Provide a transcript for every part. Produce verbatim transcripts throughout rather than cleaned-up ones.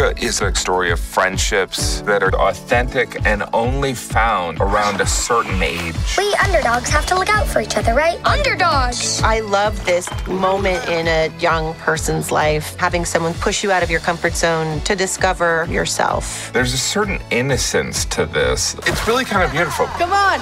Luca is a story of friendships that are authentic and only found around a certain age. We underdogs have to look out for each other, right? Underdogs! I love this moment in a young person's life, having someone push you out of your comfort zone to discover yourself. There's a certain innocence to this. It's really kind of beautiful. Come on!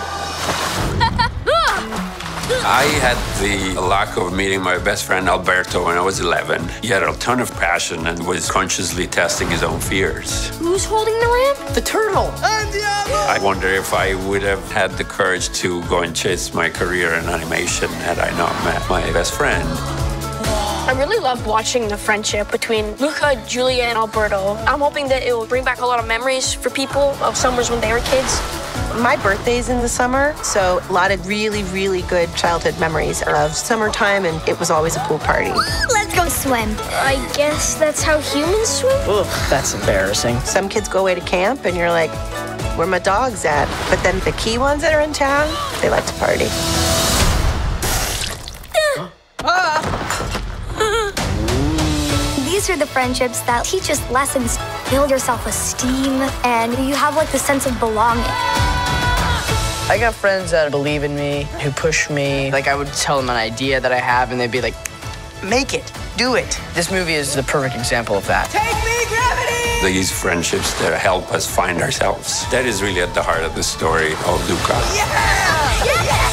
I had the luck of meeting my best friend Alberto when I was eleven. He had a ton of passion and was consciously testing his own fears. Who's holding the lamp? The turtle. And the other. I wonder if I would have had the courage to go and chase my career in animation had I not met my best friend. I really loved watching the friendship between Luca, Julia, and Alberto. I'm hoping that it will bring back a lot of memories for people of summers when they were kids. My birthday's in the summer, so a lot of really, really good childhood memories of summertime, and it was always a pool party. Let's go swim. I guess that's how humans swim? Oh, that's embarrassing. Some kids go away to camp, and you're like, where my dogs at? But then the key ones that are in town, they like to party. These are the friendships that teach us lessons. Build your self-esteem, and you have, like, the sense of belonging. I got friends that believe in me, who push me. Like, I would tell them an idea that I have, and they'd be like, make it, do it. This movie is the perfect example of that. Take me, gravity! These friendships that help us find ourselves. That is really at the heart of the story of Luca. Yeah! Yeah!